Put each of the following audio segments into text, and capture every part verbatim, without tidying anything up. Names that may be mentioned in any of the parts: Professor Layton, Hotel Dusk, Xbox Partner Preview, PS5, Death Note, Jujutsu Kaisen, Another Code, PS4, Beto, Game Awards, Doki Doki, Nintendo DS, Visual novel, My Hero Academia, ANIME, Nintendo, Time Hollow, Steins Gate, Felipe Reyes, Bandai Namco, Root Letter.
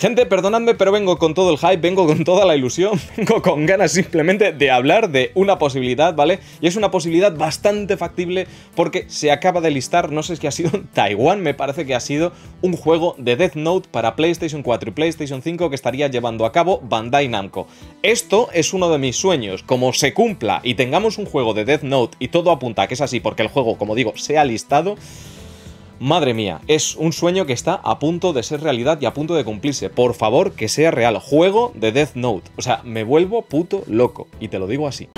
Gente, perdonadme, pero vengo con todo el hype, vengo con toda la ilusión, vengo con ganas simplemente de hablar de una posibilidad, ¿vale? Y es una posibilidad bastante factible porque se acaba de listar, no sé si ha sido en Taiwán, me parece que ha sido un juego de Death Note para PlayStation cuatro y PlayStation cinco que estaría llevando a cabo Bandai Namco. Esto es uno de mis sueños, como se cumpla y tengamos un juego de Death Note y todo apunta a que es así porque el juego, como digo, se ha listado. Madre mía, es un sueño que está a punto de ser realidad y a punto de cumplirse. Por favor, que sea real. Juego de Death Note. O sea, me vuelvo puto loco. Y te lo digo así.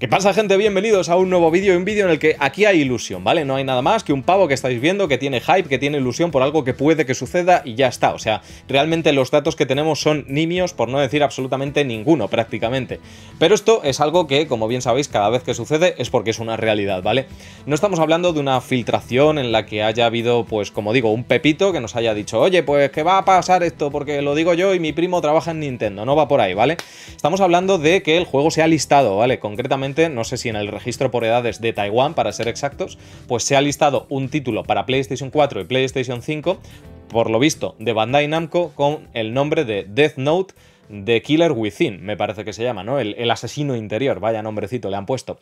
¿Qué pasa, gente? Bienvenidos a un nuevo vídeo, un vídeo en el que aquí hay ilusión, ¿vale? No hay nada más que un pavo que estáis viendo, que tiene hype, que tiene ilusión por algo que puede que suceda y ya está. O sea, realmente los datos que tenemos son nimios, por no decir absolutamente ninguno, prácticamente. Pero esto es algo que, como bien sabéis, cada vez que sucede es porque es una realidad, ¿vale? No estamos hablando de una filtración en la que haya habido, pues, como digo, un pepito que nos haya dicho, oye, pues que va a pasar esto porque lo digo yo y mi primo trabaja en Nintendo, no va por ahí, ¿vale? Estamos hablando de que el juego se ha listado, ¿vale? Concretamente, no sé si en el registro por edades de Taiwán, para ser exactos, pues se ha listado un título para PlayStation cuatro y PlayStation cinco, por lo visto, de Bandai Namco, con el nombre de Death Note, The Killer Within, me parece que se llama, ¿no? El, el asesino interior, vaya nombrecito le han puesto.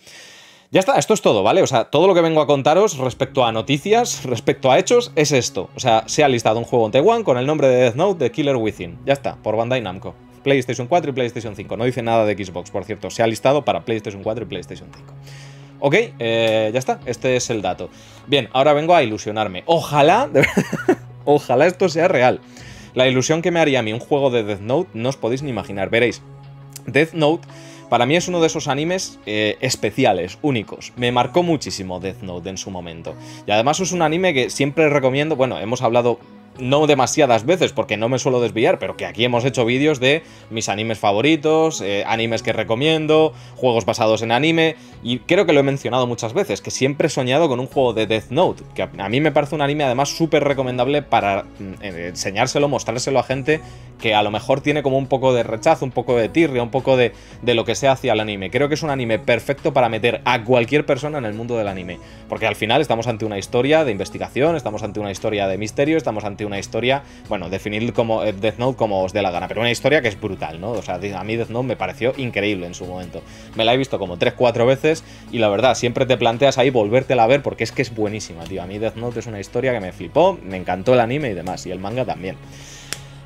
Ya está, esto es todo, ¿vale? O sea, todo lo que vengo a contaros respecto a noticias, respecto a hechos, es esto. O sea, se ha listado un juego en Taiwán con el nombre de Death Note, The Killer Within. Ya está, por Bandai Namco. PlayStation cuatro y PlayStation cinco. No dice nada de Xbox, por cierto. Se ha listado para PlayStation cuatro y PlayStation cinco. Ok, eh, ya está. Este es el dato. Bien, ahora vengo a ilusionarme. Ojalá, de verdad, ojalá esto sea real. La ilusión que me haría a mí un juego de Death Note no os podéis ni imaginar. Veréis, Death Note para mí es uno de esos animes eh, especiales, únicos. Me marcó muchísimo Death Note en su momento. Y además es un anime que siempre recomiendo. Bueno, hemos hablado... no demasiadas veces, porque no me suelo desviar, pero que aquí hemos hecho vídeos de mis animes favoritos, eh, animes que recomiendo, juegos basados en anime, y creo que lo he mencionado muchas veces, que siempre he soñado con un juego de Death Note, que a mí me parece un anime además súper recomendable para eh, enseñárselo, mostrárselo a gente que a lo mejor tiene como un poco de rechazo, un poco de tirria, un poco de, de lo que sea hacia el anime. Creo que es un anime perfecto para meter a cualquier persona en el mundo del anime, porque al final estamos ante una historia de investigación, estamos ante una historia de misterio, estamos ante una historia, bueno, definid como Death Note como os dé la gana, pero una historia que es brutal, ¿no? O sea, a mí Death Note me pareció increíble en su momento. Me la he visto como tres cuatro veces y la verdad, siempre te planteas ahí volvértela a ver porque es que es buenísima, tío. A mí Death Note es una historia que me flipó, me encantó el anime y demás, y el manga también.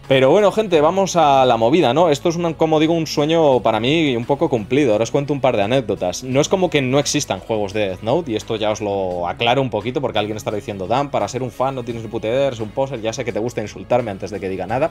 Pero bueno, gente, vamos a la movida, ¿no? Esto es, un, como digo, un sueño para mí un poco cumplido. Ahora os cuento un par de anécdotas. No es como que no existan juegos de Death Note, y esto ya os lo aclaro un poquito, porque alguien estará diciendo, Dan, para ser un fan no tienes ni puta idea, eres un poser, ya sé que te gusta insultarme antes de que diga nada.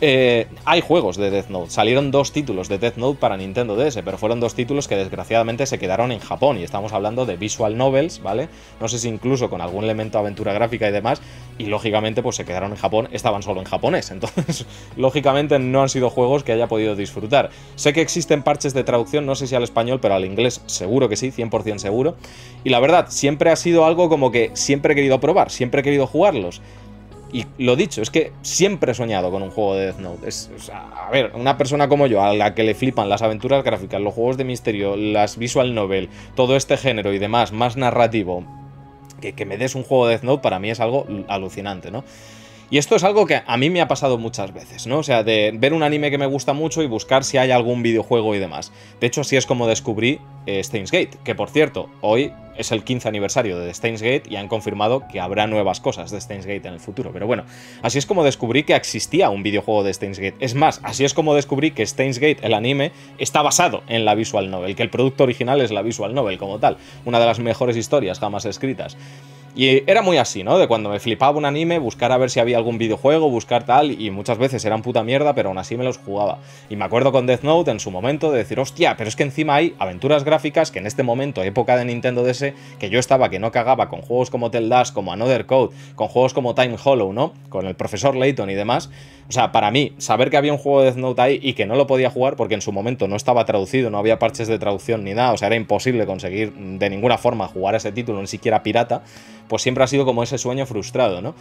Eh, hay juegos de Death Note. Salieron dos títulos de Death Note para Nintendo D S, pero fueron dos títulos que desgraciadamente se quedaron en Japón, y estamos hablando de visual novels, ¿vale? No sé si incluso con algún elemento aventura gráfica y demás, y lógicamente pues se quedaron en Japón, estaban solo en japonés, entonces... lógicamente no han sido juegos que haya podido disfrutar. Sé que existen parches de traducción, no sé si al español, pero al inglés seguro que sí, cien por cien seguro. Y la verdad, siempre ha sido algo como que siempre he querido probar, siempre he querido jugarlos. Y lo dicho, es que siempre he soñado con un juego de Death Note. Es, o sea, a ver, una persona como yo, a la que le flipan las aventuras gráficas, los juegos de misterio, las visual novel, todo este género y demás, más narrativo, que, que me des un juego de Death Note para mí es algo alucinante, ¿no? Y esto es algo que a mí me ha pasado muchas veces, ¿no? O sea, de ver un anime que me gusta mucho y buscar si hay algún videojuego y demás. De hecho, así es como descubrí eh, Steins Gate, que por cierto, hoy es el quince aniversario de Steins Gate y han confirmado que habrá nuevas cosas de Steins Gate en el futuro. Pero bueno, así es como descubrí que existía un videojuego de Steins Gate. Es más, así es como descubrí que Steins Gate, el anime, está basado en la visual novel, que el producto original es la visual novel como tal, una de las mejores historias jamás escritas. Y era muy así, ¿no? De cuando me flipaba un anime, buscar a ver si había algún videojuego, buscar tal, y muchas veces eran puta mierda, pero aún así me los jugaba. Y me acuerdo con Death Note en su momento de decir, hostia, pero es que encima hay aventuras gráficas que en este momento, época de Nintendo D S, que yo estaba que no cagaba con juegos como Hotel Dusk, como Another Code, con juegos como Time Hollow, ¿no? Con el Profesor Layton y demás. O sea, para mí, saber que había un juego de Death Note ahí y que no lo podía jugar porque en su momento no estaba traducido, no había parches de traducción ni nada, o sea, era imposible conseguir de ninguna forma jugar ese título, ni siquiera pirata. pues siempre ha sido como ese sueño frustrado, ¿no?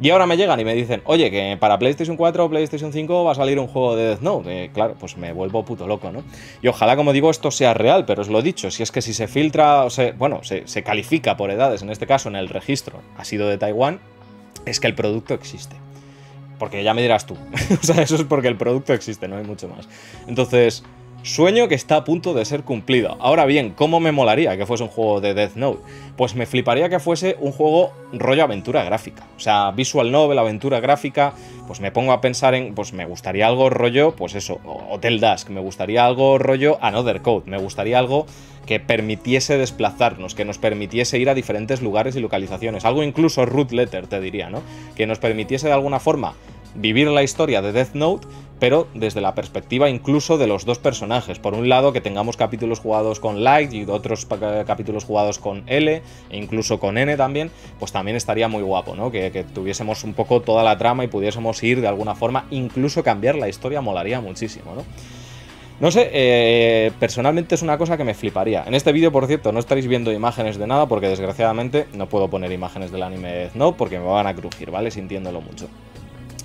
Y ahora me llegan y me dicen, oye, que para PlayStation cuatro o PlayStation cinco va a salir un juego de Death Note. Eh, claro, pues me vuelvo puto loco, ¿no? Y ojalá, como digo, esto sea real, pero os lo he dicho, si es que si se filtra, o sea, bueno, se, se califica por edades, en este caso en el registro ha sido de Taiwán, es que el producto existe. Porque ya me dirás tú, o sea, eso es porque el producto existe, no hay mucho más. Entonces, sueño que está a punto de ser cumplido. Ahora bien, ¿cómo me molaría que fuese un juego de Death Note? Pues me fliparía que fuese un juego rollo aventura gráfica, o sea, visual novel, aventura gráfica. Pues me pongo a pensar en, pues me gustaría algo rollo, pues eso, Hotel Dusk, me gustaría algo rollo Another Code, me gustaría algo que permitiese desplazarnos, que nos permitiese ir a diferentes lugares y localizaciones, algo incluso Root Letter, te diría, ¿no? Que nos permitiese de alguna forma vivir la historia de Death Note, pero desde la perspectiva incluso de los dos personajes. Por un lado, que tengamos capítulos jugados con Light y otros capítulos jugados con L, e incluso con N también, pues también estaría muy guapo, ¿no? Que, que tuviésemos un poco toda la trama y pudiésemos ir de alguna forma, incluso cambiar la historia, molaría muchísimo, ¿no? No sé, eh, personalmente es una cosa que me fliparía. En este vídeo, por cierto, no estaréis viendo imágenes de nada, porque desgraciadamente no puedo poner imágenes del anime de Death Note, porque me van a crujir, ¿vale? Sintiéndolo mucho.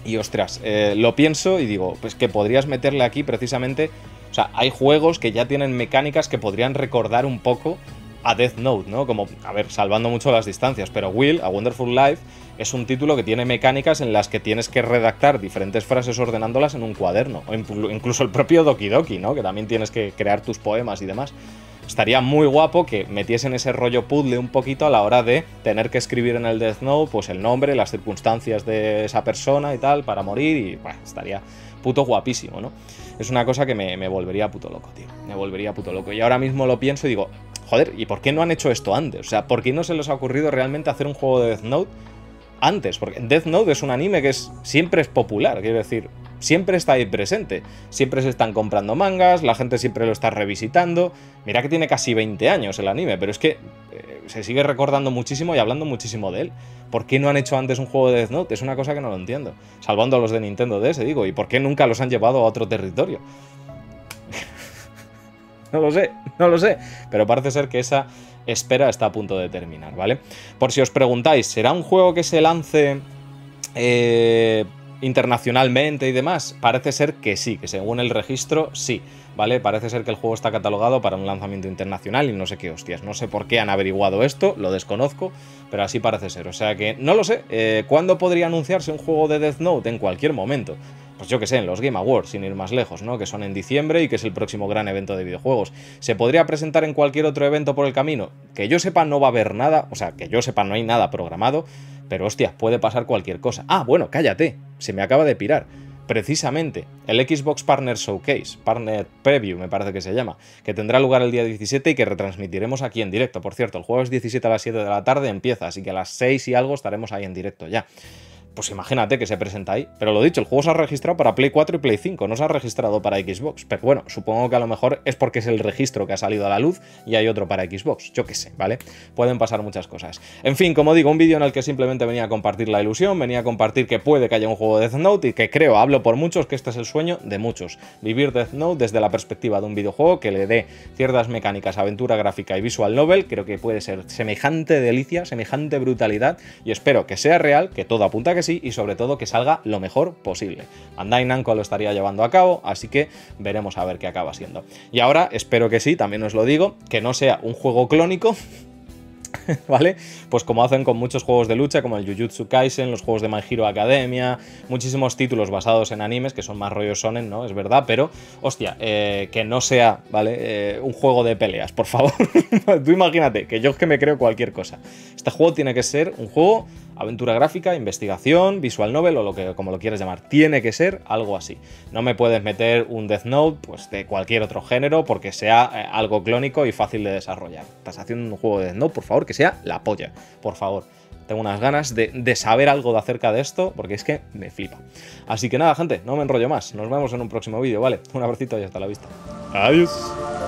Y ostras, eh, lo pienso y digo, pues que podrías meterle aquí precisamente, o sea, hay juegos que ya tienen mecánicas que podrían recordar un poco a Death Note, ¿no? Como, a ver, salvando mucho las distancias, pero Will, A Wonderful Life, es un título que tiene mecánicas en las que tienes que redactar diferentes frases ordenándolas en un cuaderno, o incluso el propio Doki Doki, ¿no? Que también tienes que crear tus poemas y demás. Estaría muy guapo que metiesen ese rollo puzzle un poquito a la hora de tener que escribir en el Death Note, pues el nombre, las circunstancias de esa persona y tal, para morir, y bueno, estaría puto guapísimo, ¿no? Es una cosa que me, me volvería puto loco, tío, me volvería puto loco. Y ahora mismo lo pienso y digo, joder, ¿y por qué no han hecho esto antes? O sea, ¿por qué no se les ha ocurrido realmente hacer un juego de Death Note antes? Porque Death Note es un anime que es, siempre es popular, quiero decir, siempre está ahí presente, siempre se están comprando mangas, la gente siempre lo está revisitando. Mira que tiene casi veinte años el anime, pero es que eh, se sigue recordando muchísimo y hablando muchísimo de él. ¿Por qué no han hecho antes un juego de Death Note? Es una cosa que no lo entiendo, salvando a los de Nintendo D S, digo, ¿y por qué nunca los han llevado a otro territorio? No lo sé, no lo sé, pero parece ser que esa espera está a punto de terminar, ¿vale? Por si os preguntáis, ¿será un juego que se lance eh, internacionalmente y demás? Parece ser que sí, que según el registro, sí, ¿vale? Parece ser que el juego está catalogado para un lanzamiento internacional y no sé qué hostias, no sé por qué han averiguado esto, lo desconozco, pero así parece ser, o sea que no lo sé. eh, ¿Cuándo podría anunciarse un juego de Death Note? En cualquier momento. Pues yo que sé, en los Game Awards, sin ir más lejos, ¿no? Que son en diciembre y que es el próximo gran evento de videojuegos. ¿Se podría presentar en cualquier otro evento por el camino? Que yo sepa no va a haber nada, o sea, que yo sepa no hay nada programado, pero hostia, puede pasar cualquier cosa. Ah, bueno, cállate, se me acaba de pirar. Precisamente, el Xbox Partner Showcase, Partner Preview me parece que se llama, que tendrá lugar el día diecisiete y que retransmitiremos aquí en directo. Por cierto, el jueves diecisiete a las siete de la tarde empieza, así que a las seis y algo estaremos ahí en directo ya. Pues imagínate que se presenta ahí. Pero lo dicho, el juego se ha registrado para Play cuatro y Play cinco, no se ha registrado para Xbox. Pero bueno, supongo que a lo mejor es porque es el registro que ha salido a la luz y hay otro para Xbox. Yo qué sé, ¿vale? Pueden pasar muchas cosas. En fin, como digo, un vídeo en el que simplemente venía a compartir la ilusión, venía a compartir que puede que haya un juego de Death Note y que creo, hablo por muchos, que este es el sueño de muchos. Vivir Death Note desde la perspectiva de un videojuego que le dé ciertas mecánicas, aventura gráfica y visual novel. Creo que puede ser semejante delicia, semejante brutalidad, y espero que sea real, que todo apunta a que sí, y sobre todo que salga lo mejor posible. Bandai Namco lo estaría llevando a cabo, así que veremos a ver qué acaba siendo. Y ahora, espero que sí, también os lo digo, que no sea un juego clónico, ¿vale? Pues como hacen con muchos juegos de lucha, como el Jujutsu Kaisen, los juegos de My Hero Academia, muchísimos títulos basados en animes que son más rollos shonen, ¿no? Es verdad, pero, hostia, eh, que no sea, ¿vale? Eh, un juego de peleas, por favor. Tú imagínate, que yo es que me creo cualquier cosa. Este juego tiene que ser un juego aventura gráfica, investigación, visual novel o lo que, como lo quieras llamar, tiene que ser algo así. No me puedes meter un Death Note pues de cualquier otro género porque sea eh, algo clónico y fácil de desarrollar. Estás haciendo un juego de Death Note, por favor, que sea la polla, por favor. Tengo unas ganas de, de saber algo de acerca de esto porque es que me flipa. Así que nada, gente, no me enrollo más. Nos vemos en un próximo vídeo, ¿vale? Un abracito y hasta la vista. Adiós.